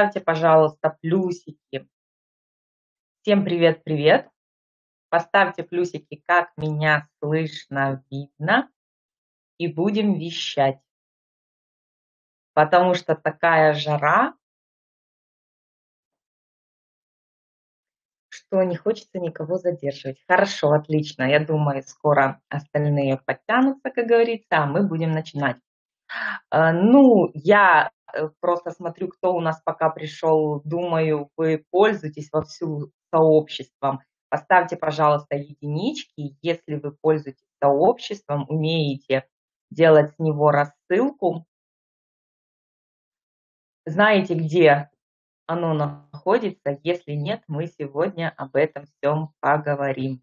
Ставьте, пожалуйста, плюсики. Всем привет-привет. Поставьте плюсики, как меня слышно, видно. И будем вещать. Потому что такая жара, что не хочется никого задерживать. Хорошо, отлично. Я думаю, скоро остальные подтянутся, как говорится, а мы будем начинать. Ну, я просто смотрю, кто у нас пока пришел. Думаю, вы пользуетесь вовсю сообществом. Поставьте, пожалуйста, единички, если вы пользуетесь сообществом, умеете делать с него рассылку. Знаете, где оно находится? Если нет, мы сегодня об этом всем поговорим.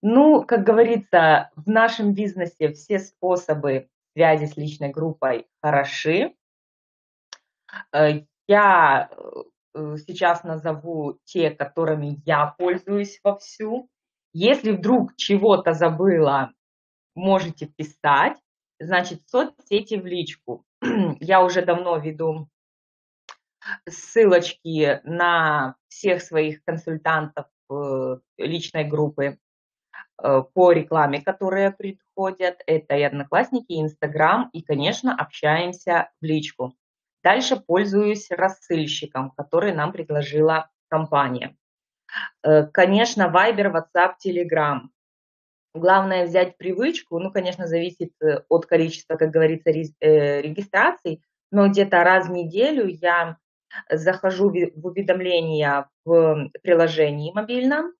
Ну, как говорится, в нашем бизнесе все способы связи с личной группой хороши. Я сейчас назову те, которыми я пользуюсь вовсю. Если вдруг чего-то забыла, можете писать. Значит, соцсети в личку. Я уже давно веду ссылочки на всех своих консультантов личной группы по рекламе, которые приходят. Это и Одноклассники, и Instagram, и, конечно, общаемся в личку. Дальше пользуюсь рассылщиком, который нам предложила компания. Конечно, Viber, WhatsApp, Telegram. Главное взять привычку, ну, конечно, зависит от количества, как говорится, регистраций, но где-то раз в неделю я захожу в уведомления в приложении мобильном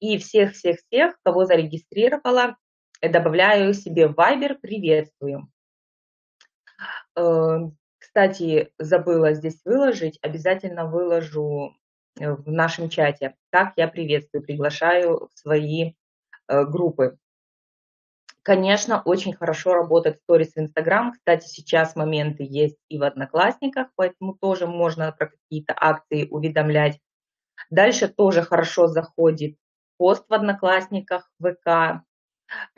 и всех-всех-всех, кого зарегистрировала, добавляю себе в Viber, приветствую. Кстати, забыла здесь выложить, обязательно выложу в нашем чате, как я приветствую, приглашаю в свои группы. Конечно, очень хорошо работает сторис в Инстаграм. Кстати, сейчас моменты есть и в Одноклассниках, поэтому тоже можно про какие-то акции уведомлять. Дальше тоже хорошо заходит пост в Одноклассниках, ВК.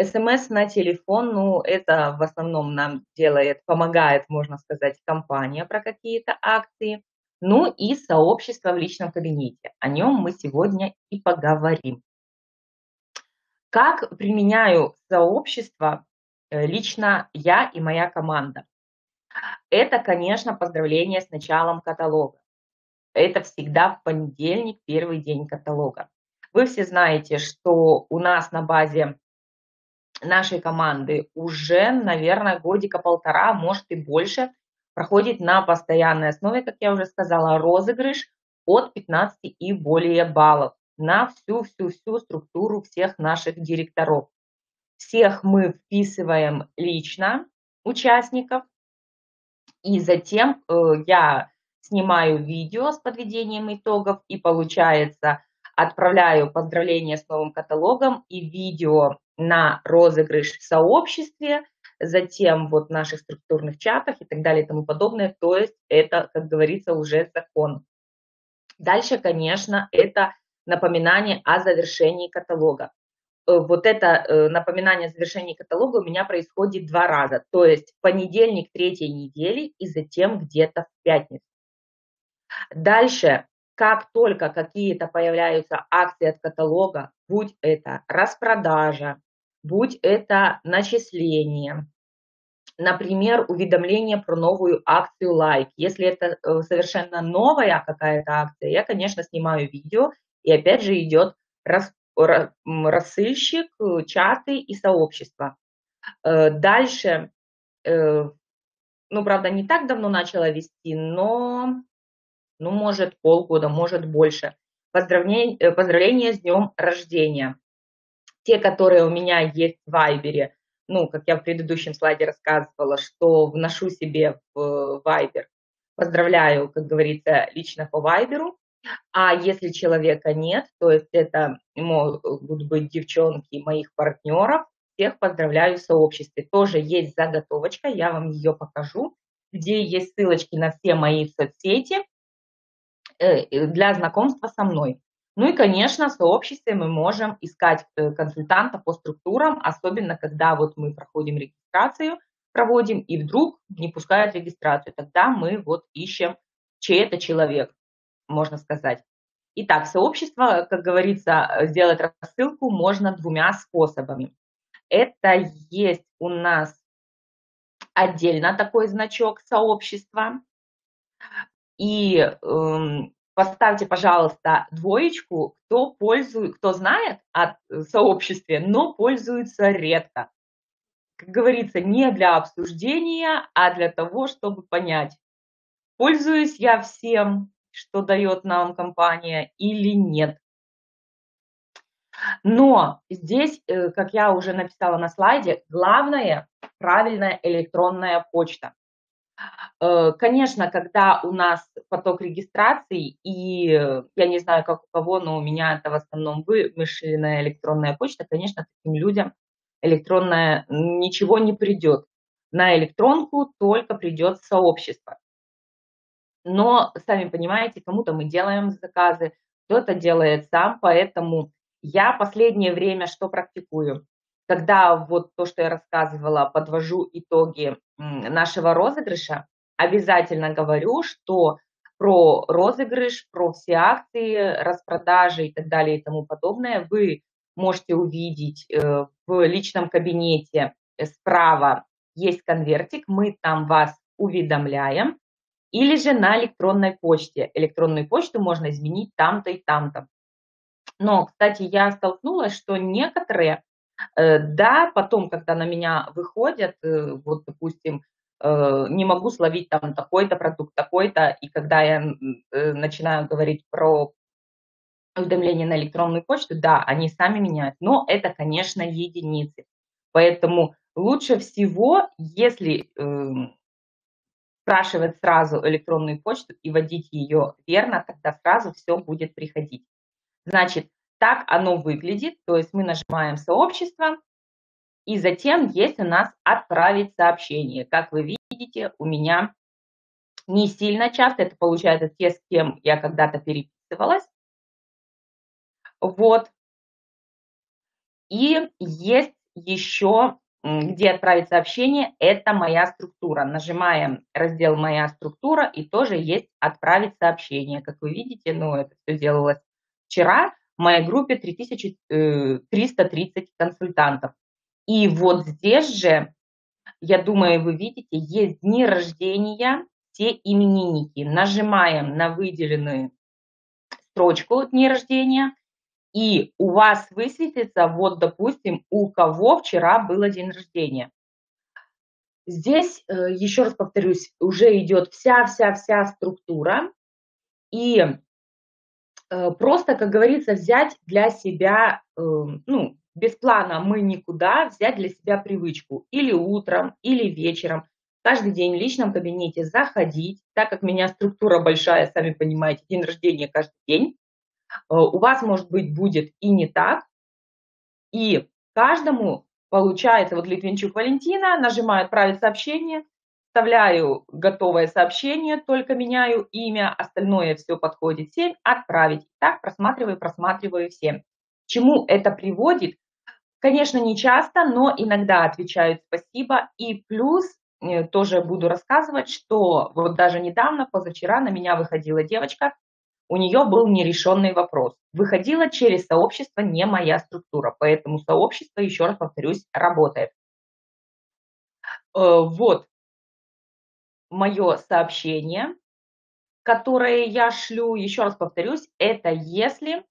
СМС на телефон, ну, это в основном нам делает, помогает, можно сказать, компания про какие-то акции. Ну и сообщество в личном кабинете. О нем мы сегодня и поговорим. Как применяю сообщество лично я и моя команда? Это, конечно, поздравление с началом каталога. Это всегда в понедельник, первый день каталога. Вы все знаете, что у нас на базе нашей команды уже, наверное, годика полтора, может и больше, проходит на постоянной основе, как я уже сказала, розыгрыш от 15 и более баллов на всю структуру всех наших директоров. Всех мы вписываем лично, участников, и затем я снимаю видео с подведением итогов, и получается, отправляю поздравления с новым каталогом и видео на розыгрыш в сообществе, затем вот в наших структурных чатах и так далее и тому подобное. То есть это, как говорится, уже закон. Дальше, конечно, это напоминание о завершении каталога. Вот это напоминание о завершении каталога у меня происходит 2 раза. То есть в понедельник 3-й недели и затем где-то в пятницу. Дальше, как только какие-то появляются акции от каталога, будь это распродажа, будь это начисление, например, уведомление про новую акцию лайк. Если это совершенно новая какая-то акция, я, конечно, снимаю видео, и опять же идет рассылщик, чаты и сообщество. Дальше, ну, правда, не так давно начала вести, но, ну, может, полгода, может, больше. Поздравления с днем рождения. Те, которые у меня есть в Вайбере, ну, как я в предыдущем слайде рассказывала, что вношу себе в Вайбер. Поздравляю, как говорится, лично по Вайберу. А если человека нет, то есть это могут быть девчонки моих партнеров, всех поздравляю в сообществе. Тоже есть заготовочка, я вам ее покажу, где есть ссылочки на все мои соцсети для знакомства со мной. Ну и, конечно, в сообществе мы можем искать консультантов по структурам, особенно когда вот мы проходим регистрацию, проводим, и вдруг не пускают регистрацию. Тогда мы вот ищем, чей это человек, можно сказать. Итак, сообщество, как говорится, сделать рассылку можно двумя способами. Это есть у нас отдельно такой значок сообщества. И поставьте, пожалуйста, двоечку, кто знает о сообществе, но пользуется редко. Как говорится, не для обсуждения, а для того, чтобы понять, пользуюсь я всем, что дает нам компания, или нет. Но здесь, как я уже написала на слайде, главное – правильная электронная почта. Конечно, когда у нас поток регистраций, и я не знаю, как у кого, но у меня это в основном вымышленная электронная почта, конечно, таким людям электронная ничего не придет. На электронку только придет сообщество. Но, сами понимаете, кому-то мы делаем заказы, кто-то делает сам, поэтому я последнее время что практикую? Когда вот то, что я рассказывала, подвожу итоги нашего розыгрыша, обязательно говорю, что про розыгрыш, про все акции, распродажи и так далее и тому подобное вы можете увидеть в личном кабинете справа есть конвертик, мы там вас уведомляем, или же на электронной почте. Электронную почту можно изменить там-то и там-то. Но, кстати, я столкнулась, что некоторые, да, потом, когда на меня выходят, вот, допустим, не могу словить там такой-то продукт, такой-то, и когда я начинаю говорить про уведомление на электронную почту, да, они сами меняют, но это, конечно, единицы. Поэтому лучше всего, если спрашивать сразу электронную почту и вводить ее верно, тогда сразу все будет приходить. Значит, так оно выглядит, то есть мы нажимаем «Сообщество», и затем есть у нас «Отправить сообщение». Как вы видите, у меня не сильно часто, это получается те, с кем я когда-то переписывалась. Вот. И есть еще, где «Отправить сообщение», это «Моя структура». Нажимаем раздел «Моя структура» и тоже есть «Отправить сообщение». Как вы видите, ну, это все делалось вчера в моей группе 3330 консультантов. И вот здесь же, я думаю, вы видите, есть дни рождения, все именинники. Нажимаем на выделенную строчку «Дни рождения», и у вас высветится, вот, допустим, у кого вчера был день рождения. Здесь, еще раз повторюсь, уже идет вся структура. И просто, как говорится, взять для себя, ну, без плана мы никуда, взять для себя привычку или утром, или вечером, каждый день в личном кабинете заходить, так как у меня структура большая, сами понимаете, день рождения каждый день, у вас, может быть, будет и не так, и каждому получается, вот Литвинчук Валентина, нажимаю «Отправить сообщение», вставляю готовое сообщение, только меняю имя, остальное все подходит 7, «Отправить». Так просматриваю всем. К чему это приводит? Конечно, не часто, но иногда отвечают «спасибо». И плюс, тоже буду рассказывать, что вот даже недавно, позавчера, на меня выходила девочка, у нее был нерешенный вопрос. Выходила через сообщество «Не моя структура», поэтому сообщество, еще раз повторюсь, работает. Вот. Мое сообщение, которое я шлю, еще раз повторюсь, это если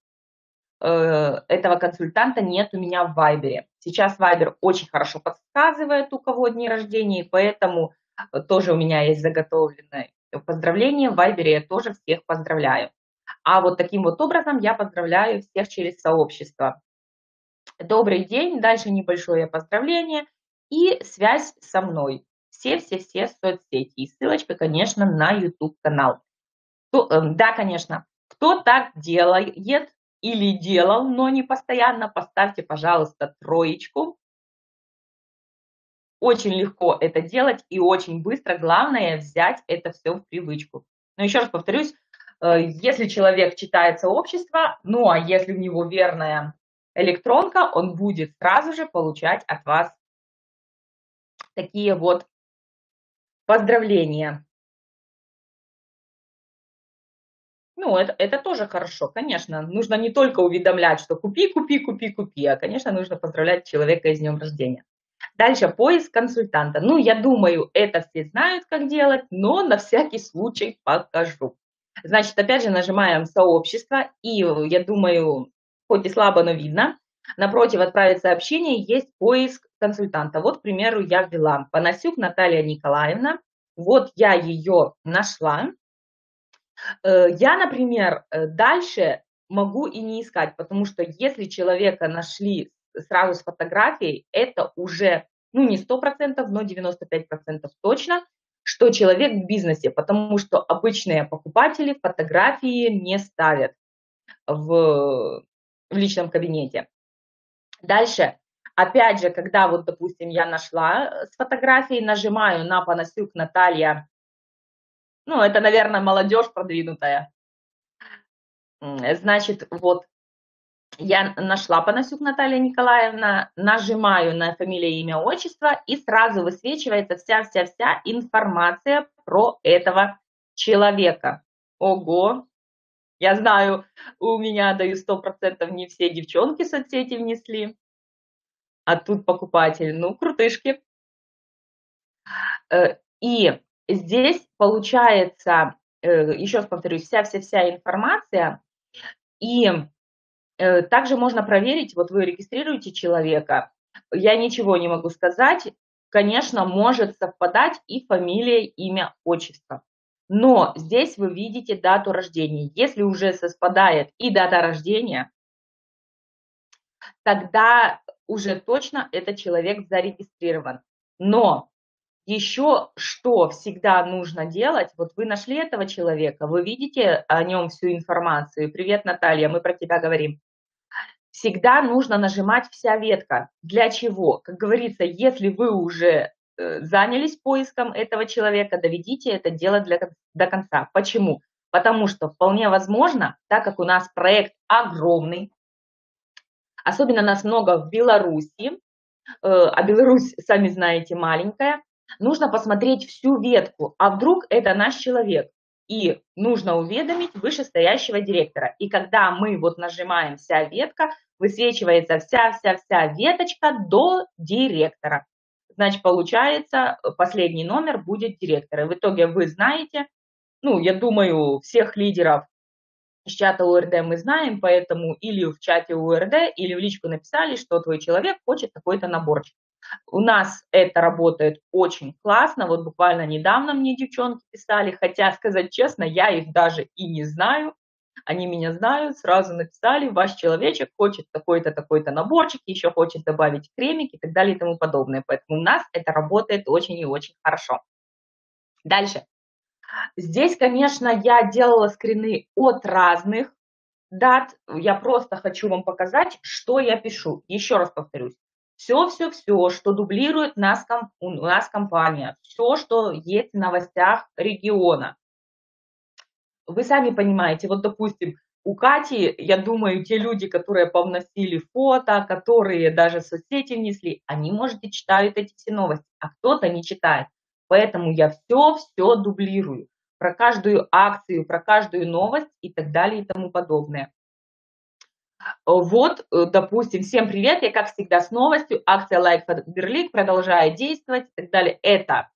этого консультанта нет у меня в Viber. Сейчас Viber очень хорошо подсказывает, у кого дни рождения, поэтому тоже у меня есть заготовленное поздравление. В Viber я тоже всех поздравляю. А вот таким вот образом я поздравляю всех через сообщество. Добрый день, дальше небольшое поздравление и связь со мной. Все соцсети. И ссылочка, конечно, на YouTube-канал. Да, конечно, кто так делает или делал, но не постоянно, поставьте, пожалуйста, троечку. Очень легко это делать и очень быстро. Главное взять это все в привычку. Но еще раз повторюсь, если человек читает сообщество, ну а если у него верная электронка, он будет сразу же получать от вас такие вот Поздравления. Ну, это тоже хорошо, конечно. Нужно не только уведомлять, что купи, купи, купи, купи, а, конечно, нужно поздравлять человека с днем рождения. Дальше поиск консультанта. Ну, я думаю, это все знают, как делать, но на всякий случай покажу. Значит, опять же нажимаем «Сообщество», и, я думаю, хоть и слабо, но видно, напротив «Отправить сообщение» есть поиск консультанта. Вот, к примеру, я ввела «Панасюк Наталья Николаевна». Вот я ее нашла. Я, например, дальше могу и не искать, потому что если человека нашли сразу с фотографией, это уже, ну, не 100%, но 95% точно, что человек в бизнесе, потому что обычные покупатели фотографии не ставят в личном кабинете. Дальше, опять же, когда вот, допустим, я нашла с фотографией, нажимаю на «Панасюк Наталья». Ну, это, наверное, молодежь продвинутая. Значит, вот я нашла «Панасюк Наталья Николаевна», нажимаю на фамилию, имя, отчество, и сразу высвечивается вся информация про этого человека. Ого! Я знаю, у меня, даю 100%, не все девчонки в соцсети внесли, а тут покупатель, ну, крутышки. И... здесь получается, еще раз повторюсь, вся информация, и также можно проверить, вот вы регистрируете человека, я ничего не могу сказать, конечно, может совпадать и фамилия, имя, отчество, но здесь вы видите дату рождения, если уже совпадает и дата рождения, тогда уже точно этот человек зарегистрирован, но... Еще что всегда нужно делать, вот вы нашли этого человека, вы видите о нем всю информацию, привет, Наталья, мы про тебя говорим. Всегда нужно нажимать «Вся ветка». Для чего? Как говорится, если вы уже занялись поиском этого человека, доведите это дело до конца. Почему? Потому что вполне возможно, так как у нас проект огромный, особенно нас много в Беларуси, а Беларусь, сами знаете, маленькая, нужно посмотреть всю ветку, а вдруг это наш человек, и нужно уведомить вышестоящего директора. И когда мы вот нажимаем «Вся ветка», высвечивается вся веточка до директора. Значит, получается, последний номер будет директора. И в итоге вы знаете, ну, я думаю, всех лидеров из чата УРД мы знаем, поэтому или в чате УРД, или в личку написали, что твой человек хочет какой-то наборчик. У нас это работает очень классно, вот буквально недавно мне девчонки писали, хотя, сказать честно, я их даже и не знаю, они меня знают, сразу написали, ваш человечек хочет такой-то наборчик, еще хочет добавить кремик и так далее и тому подобное, поэтому у нас это работает очень и очень хорошо. Дальше, здесь, конечно, я делала скрины от разных дат, я просто хочу вам показать, что я пишу, еще раз повторюсь. Все, что дублирует у нас компания, все, что есть в новостях региона. Вы сами понимаете, вот, допустим, у Кати, я думаю, те люди, которые повносили фото, которые даже в соцсети внесли, они, может, и читают эти все новости, а кто-то не читает. Поэтому я все дублирую, про каждую акцию, про каждую новость и так далее и тому подобное. Вот, допустим, всем привет, я, как всегда, с новостью, акция «Лайк Фаберлик» продолжает действовать и так далее. Это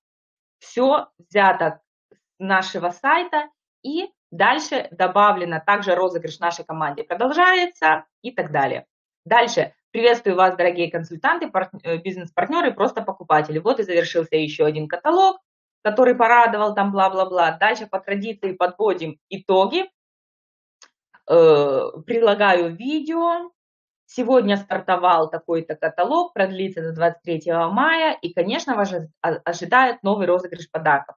все взято с нашего сайта и дальше добавлено также розыгрыш нашей команде продолжается и так далее. Дальше, приветствую вас, дорогие консультанты, бизнес-партнеры, просто покупатели. Вот и завершился еще один каталог, который порадовал, там бла-бла-бла. Дальше по традиции подводим итоги. Прилагаю видео, сегодня стартовал такой-то каталог, продлится до 23 мая, и, конечно, вас ожидает новый розыгрыш подарков.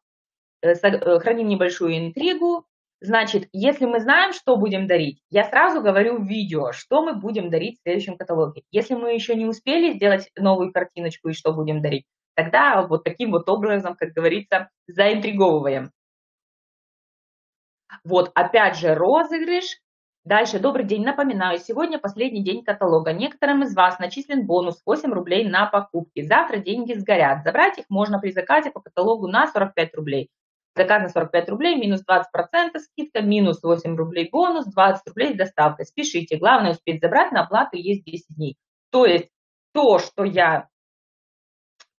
Храним небольшую интригу, значит, если мы знаем, что будем дарить, я сразу говорю в видео, что мы будем дарить в следующем каталоге. Если мы еще не успели сделать новую картиночку и что будем дарить, тогда вот таким вот образом, как говорится, заинтриговываем. Вот, опять же, розыгрыш. Дальше. Добрый день. Напоминаю, сегодня последний день каталога. Некоторым из вас начислен бонус 8 рублей на покупки. Завтра деньги сгорят. Забрать их можно при заказе по каталогу на 45 рублей. Заказ на 45 рублей, минус 20% скидка, минус 8 рублей бонус, 20 рублей доставка. Спешите. Главное успеть забрать, на оплату есть 10 дней. То есть то, что я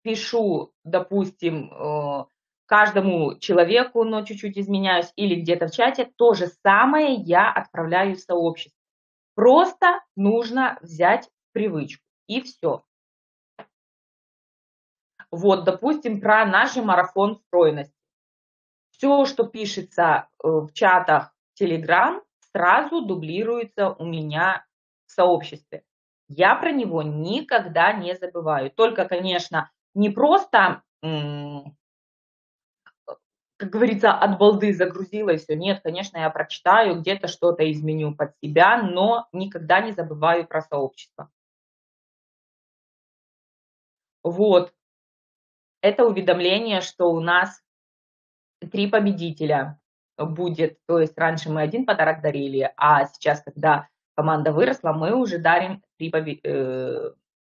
пишу, допустим, каждому человеку, но чуть-чуть изменяюсь, или где-то в чате, то же самое я отправляю в сообщество. Просто нужно взять привычку, и все. Вот, допустим, про наш марафон стройности. Все, что пишется в чатах Telegram, сразу дублируется у меня в сообществе. Я про него никогда не забываю. Только, конечно, не просто... Как говорится, от балды загрузила и все. Нет, конечно, я прочитаю, где-то что-то изменю под себя, но никогда не забываю про сообщество. Вот. Это уведомление, что у нас 3 победителя будет. То есть раньше мы 1 подарок дарили, а сейчас, когда команда выросла, мы уже дарим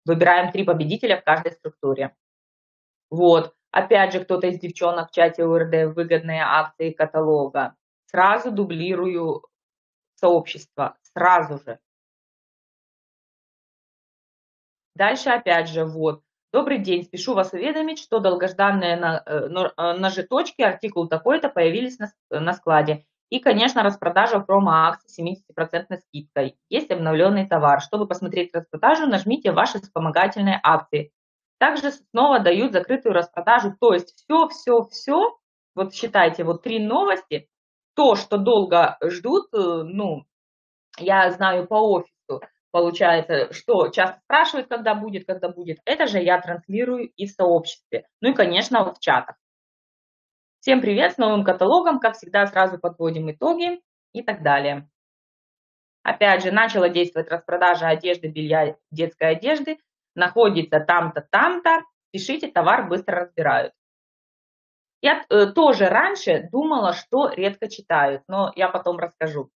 выбираем 3 победителя в каждой структуре. Вот. Опять же, кто-то из девчонок в чате УРД, выгодные акции каталога. Сразу дублирую сообщество, сразу же. Дальше опять же, вот. Добрый день, спешу вас уведомить, что долгожданные ножеточки, артикул такой-то, появились на складе. И, конечно, распродажа промо-акции с 70% скидкой. Есть обновленный товар. Чтобы посмотреть распродажу, нажмите ваши вспомогательные акции. Также снова дают закрытую распродажу. То есть все. Вот считайте, вот 3 новости. То, что долго ждут, ну, я знаю по офису, получается, что часто спрашивают, когда будет. Это же я транслирую и в сообществе. Ну и, конечно, в чатах. Всем привет с новым каталогом. Как всегда, сразу подводим итоги и так далее. Опять же, начала действовать распродажа одежды, белья, детской одежды. Находится там-то, пишите, товар быстро разбирают. Я тоже раньше думала, что редко читают, но я потом расскажу.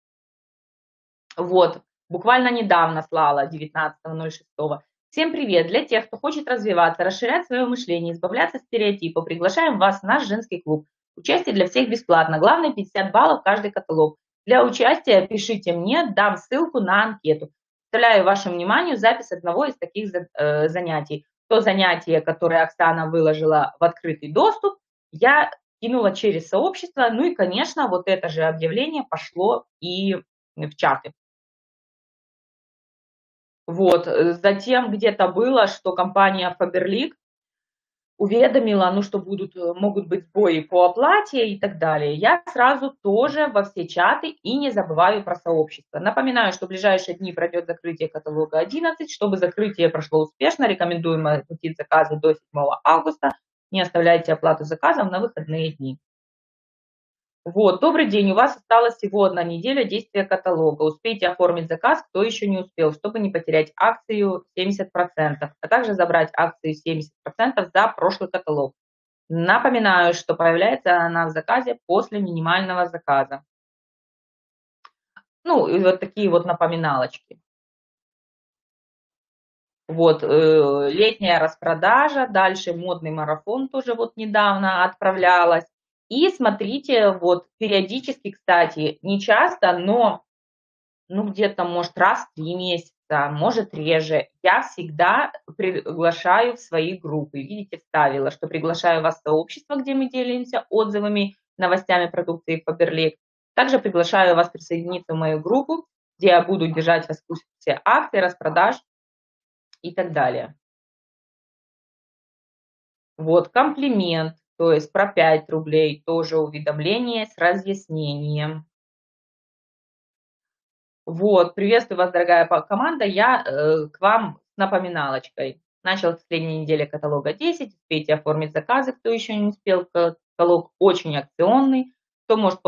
Вот, буквально недавно слала, 19.06. Всем привет! Для тех, кто хочет развиваться, расширять свое мышление, избавляться от стереотипов, приглашаем вас в наш женский клуб. Участие для всех бесплатно, главное 50 баллов каждый каталог. Для участия пишите мне, дам ссылку на анкету. Представляю вашему вниманию запись одного из таких занятий. То занятие, которое Оксана выложила в открытый доступ, я кинула через сообщество. Ну и, конечно, вот это же объявление пошло и в чаты. Вот. Затем где-то было, что компания Faberlic уведомила, ну, что могут быть сбои по оплате и так далее. Я сразу тоже во все чаты и не забываю про сообщество. Напоминаю, что в ближайшие дни пройдет закрытие каталога 11. Чтобы закрытие прошло успешно, рекомендуемо оплатить заказы до 7 августа. Не оставляйте оплату заказов на выходные дни. Вот, добрый день, у вас осталась всего 1 неделя действия каталога. Успейте оформить заказ, кто еще не успел, чтобы не потерять акцию 70%, а также забрать акцию 70% за прошлый каталог. Напоминаю, что появляется она в заказе после минимального заказа. Ну, и вот такие вот напоминалочки. Вот, летняя распродажа, дальше модный марафон тоже вот недавно отправлялась. И смотрите, вот периодически, кстати, не часто, но ну, где-то, может, раз в 3 месяца, может, реже, я всегда приглашаю в свои группы. Видите, вставила, что приглашаю вас в сообщество, где мы делимся отзывами, новостями продукции Faberlic. Также приглашаю вас присоединиться в мою группу, где я буду держать вас в курсе акций, распродаж и так далее. Вот, комплимент. То есть про 5 рублей тоже уведомление с разъяснением. Вот, приветствую вас, дорогая команда, я к вам с напоминалочкой. Началась последняя неделя каталога 10, успейте оформить заказы, кто еще не успел, каталог очень акционный. Кто хочет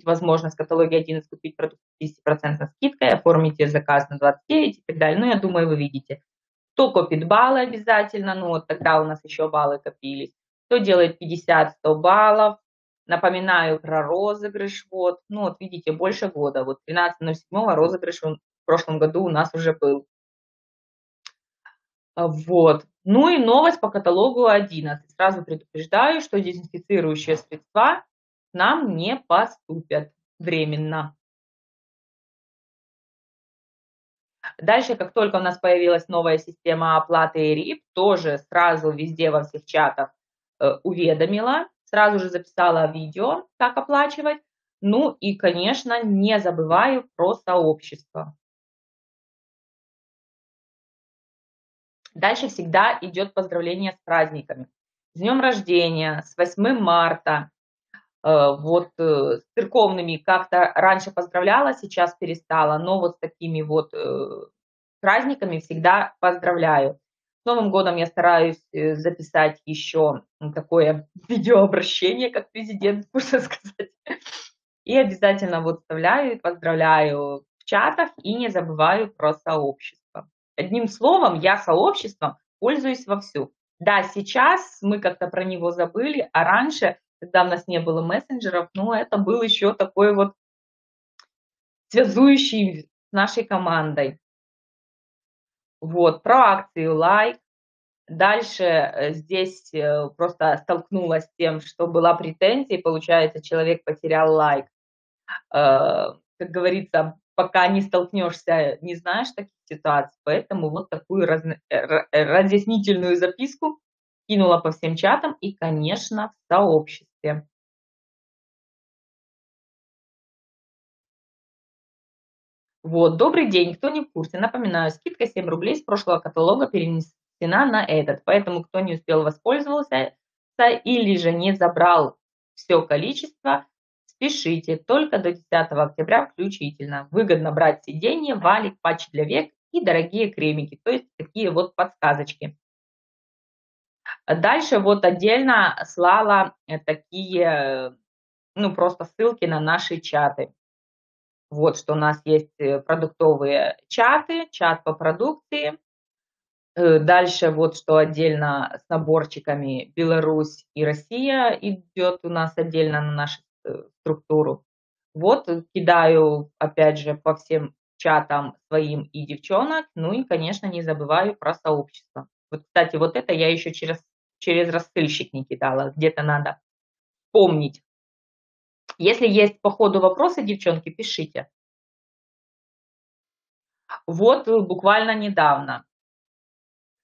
получить возможность в каталоге 11 купить продукт с 50% скидкой, оформите заказ на 29 и так далее. Ну, я думаю, вы видите. Кто копит баллы обязательно, ну вот тогда у нас еще баллы копились. Кто делает 50-100 баллов, Напоминаю про розыгрыш, вот видите, больше года, вот 13.07 розыгрыш в прошлом году у нас уже был. Вот, ну и новость по каталогу 11, сразу предупреждаю, что дезинфицирующие средства нам не поступят временно. Дальше, как только у нас появилась новая система оплаты РИП, тоже сразу везде во всех чатах уведомила. Сразу же записала видео, как оплачивать. Ну и, конечно, не забываю про сообщество. Дальше всегда идет поздравление с праздниками. С днем рождения, с 8 марта. Вот с церковными как-то раньше поздравляла, сейчас перестала. Но вот с такими вот праздниками всегда поздравляю. С Новым годом я стараюсь записать еще такое видеообращение, как президент, можно сказать. И обязательно вот вставляю и поздравляю в чатах и не забываю про сообщество. Одним словом, я сообществом пользуюсь вовсю. Да, сейчас мы как-то про него забыли, а раньше, когда у нас не было мессенджеров, ну, это был еще такой вот связующий с нашей командой. Вот, про акцию лайк. Дальше здесь просто столкнулась с тем, что была претензия, получается, человек потерял лайк. Как говорится, пока не столкнешься, не знаешь таких ситуаций, поэтому вот такую разъяснительную записку кинула по всем чатам и, конечно, в сообществе. Вот, добрый день, кто не в курсе, напоминаю, скидка 7 рублей с прошлого каталога перенесена на этот, поэтому кто не успел воспользоваться или же не забрал все количество, спешите, только до 10 октября включительно. Выгодно брать сиденье, валик, патч для век и дорогие кремики, то есть такие вот подсказочки. Дальше вот отдельно слала такие, ну просто ссылки на наши чаты. Вот что у нас есть продуктовые чаты, чат по продукции. Дальше вот что отдельно с наборчиками Беларусь и Россия идет у нас отдельно на нашу структуру. Вот кидаю опять же по всем чатам своим и девчонок. Ну и, конечно, не забываю про сообщество. Вот, кстати, вот это я еще через рассылщик не кидала. Где-то надо помнить. Если есть по ходу вопросы, девчонки, пишите. Вот буквально недавно.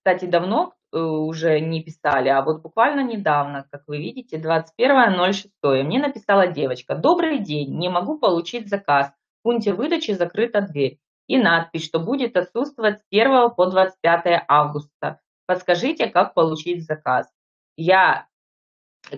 Кстати, давно уже не писали, а вот буквально недавно, как вы видите, 21.06. Мне написала девочка. Добрый день, не могу получить заказ. В пункте выдачи закрыта дверь. И надпись, что будет отсутствовать с 1 по 25 августа. Подскажите, как получить заказ. Я...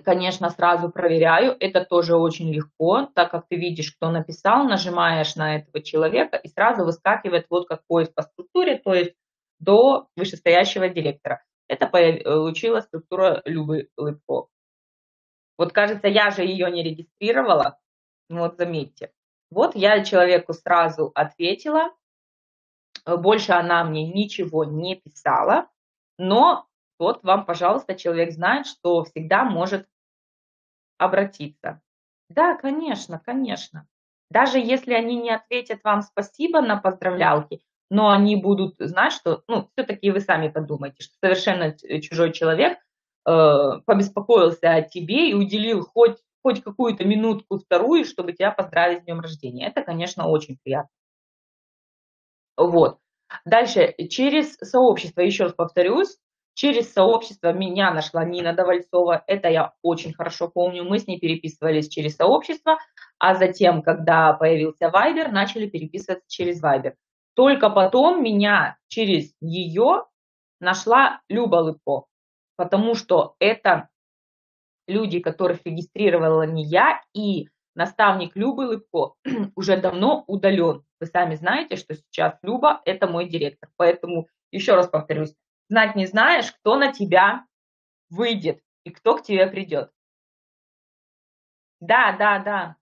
Конечно, сразу проверяю, это тоже очень легко, так как ты видишь, кто написал, нажимаешь на этого человека и сразу выскакивает вот как поиск по структуре, то есть до вышестоящего директора. Это получила структура Любы Лыбко. Вот кажется, я же ее не регистрировала, вот заметьте. Вот я человеку сразу ответила, больше она мне ничего не писала, но... Вот вам, пожалуйста, человек знает, что всегда может обратиться. Да, конечно, конечно. Даже если они не ответят вам спасибо на поздравлялки, но они будут знать, что, ну, все-таки вы сами подумайте, что совершенно чужой человек побеспокоился о тебе и уделил хоть какую-то минутку-вторую, чтобы тебя поздравить с днем рождения. Это, конечно, очень приятно. Вот. Дальше, через сообщество, еще раз повторюсь, через сообщество меня нашла Нина Довольцова, это я очень хорошо помню, мы с ней переписывались через сообщество, а затем, когда появился Viber, начали переписываться через Viber. Только потом меня через ее нашла Люба Лыбко, потому что это люди, которых регистрировала не я, и наставник Любы Лыбко уже давно удален. Вы сами знаете, что сейчас Люба – это мой директор, поэтому еще раз повторюсь. Знать не знаешь, кто на тебя выйдет и кто к тебе придет. Да.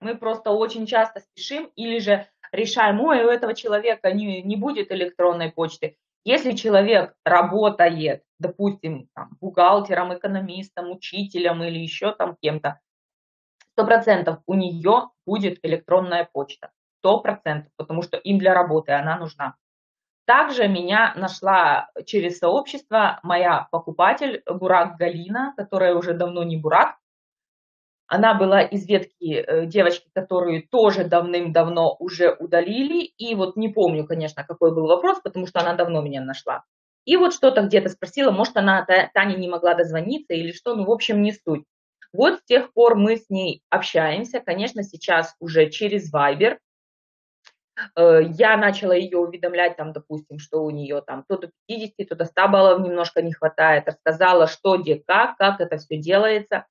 Мы просто очень часто спешим или же решаем, ой, у этого человека не будет электронной почты. Если человек работает, допустим, там, бухгалтером, экономистом, учителем или еще там кем-то, 100% у нее будет электронная почта. 100%, потому что им для работы она нужна. Также меня нашла через сообщество моя покупатель Бурак Галина, которая уже давно не Бурак. Она была из ветки девочки, которую тоже давным-давно уже удалили. И вот не помню, конечно, какой был вопрос, потому что она давно меня нашла. И вот что-то где-то спросила, может, она Тане не могла дозвониться или что, ну, в общем, не суть. Вот с тех пор мы с ней общаемся, конечно, сейчас уже через Viber. Я начала ее уведомлять, там, допустим, что у нее там то до 50, то до 100 баллов немножко не хватает, рассказала, что, где, как это все делается.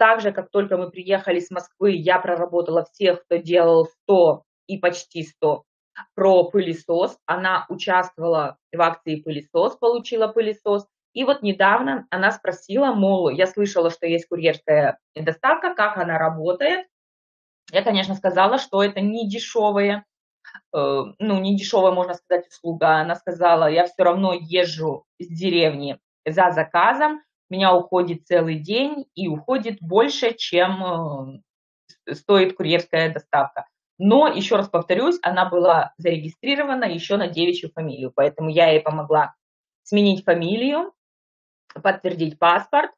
Также, как только мы приехали с Москвы, я проработала всех, кто делал 100 и почти 100 про пылесос. Она участвовала в акции «Пылесос», получила пылесос. И вот недавно она спросила, мол, я слышала, что есть курьерская доставка, как она работает. Я, конечно, сказала, что это не дешевые. Ну, не дешевая, можно сказать, услуга. Она сказала, я все равно езжу с деревни за заказом, у меня уходит целый день и уходит больше, чем стоит курьерская доставка. Но, еще раз повторюсь, она была зарегистрирована еще на девичью фамилию, поэтому я ей помогла сменить фамилию, подтвердить паспорт,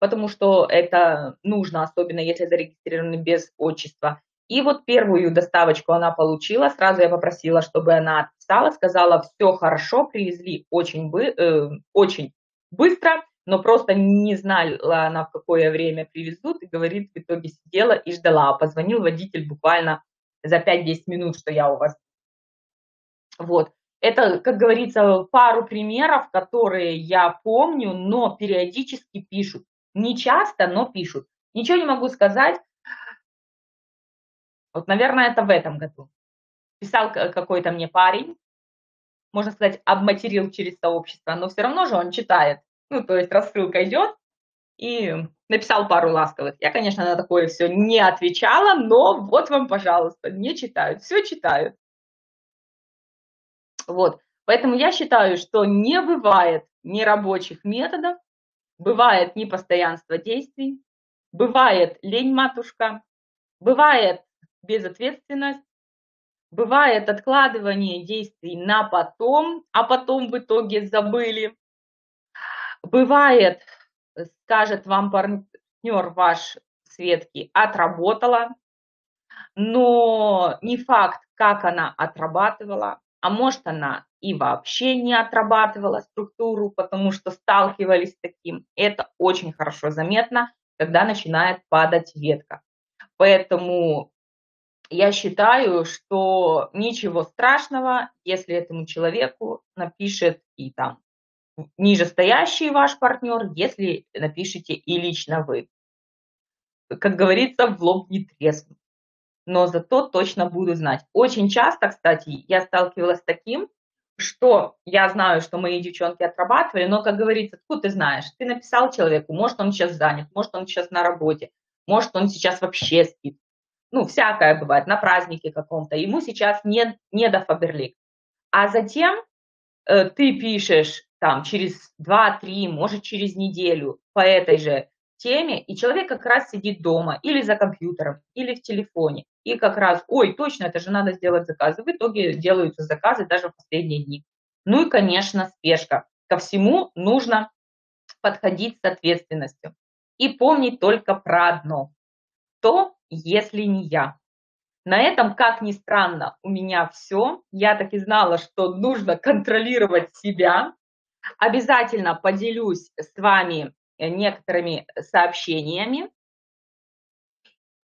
потому что это нужно, особенно если зарегистрированы без отчества. И вот первую доставочку она получила, сразу я попросила, чтобы она отписала, сказала, все хорошо, привезли очень быстро, но просто не знала она, в какое время привезут, и говорит, в итоге сидела и ждала. Позвонил водитель буквально за 5-10 минут, что я у вас. Вот, это, как говорится, пару примеров, которые я помню, но периодически пишут. Не часто, но пишут. Ничего не могу сказать. Вот, наверное, это в этом году. Писал какой-то мне парень, можно сказать, обматерил через сообщество, но все равно же он читает. Ну, то есть рассылка идет, и написал пару ласковых. Я, конечно, на такое все не отвечала, но вот вам, пожалуйста, не читают, все читают. Вот, поэтому я считаю, что не бывает нерабочих методов, бывает непостоянство действий, бывает лень-матушка, бывает безответственность, бывает откладывание действий на потом, а потом в итоге забыли. Бывает, скажет вам партнер ваш, Светки, отработала, но не факт, как она отрабатывала, а может она и вообще не отрабатывала структуру, потому что сталкивались с таким. Это очень хорошо заметно, когда начинает падать ветка. Поэтому я считаю, что ничего страшного, если этому человеку напишет и там нижестоящий ваш партнер, если напишите и лично вы. Как говорится, в лоб не треснут. Но зато точно буду знать. Очень часто, кстати, я сталкивалась с таким, что я знаю, что мои девчонки отрабатывали, но, как говорится, откуда ты знаешь? Ты написал человеку, может, он сейчас занят, может, он сейчас на работе, может, он сейчас вообще спит. Ну, всякое бывает, на празднике каком-то. Ему сейчас не до Фаберлик. А затем ты пишешь там через 2-3, может, через неделю по этой же теме, и человек как раз сидит дома или за компьютером, или в телефоне, и как раз, ой, точно, это же надо сделать заказы. В итоге делаются заказы даже в последние дни. Ну и, конечно, спешка. Ко всему нужно подходить с ответственностью. И помнить только про одно. То, если не я. На этом, как ни странно, у меня все. Я так и знала, что нужно контролировать себя. Обязательно поделюсь с вами некоторыми сообщениями.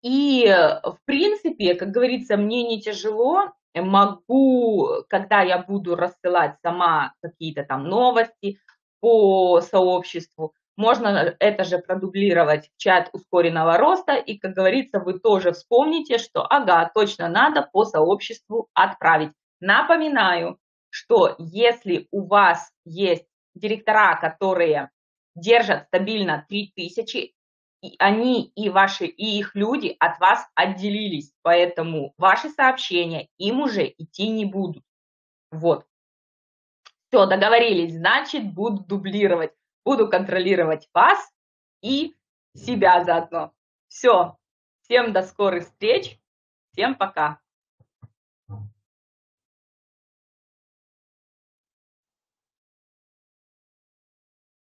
И, в принципе, как говорится, мне не тяжело. Могу, когда я буду рассылать сама какие-то там новости по сообществу, можно это же продублировать в чат ускоренного роста. И, как говорится, вы тоже вспомните, что, ага, точно надо по сообществу отправить. Напоминаю, что если у вас есть директора, которые держат стабильно 3000, и они и ваши, и их люди от вас отделились, поэтому ваши сообщения им уже идти не будут. Вот. Все, договорились, значит, буду дублировать, буду контролировать вас и себя заодно. Все, Всем до скорых встреч. Всем пока.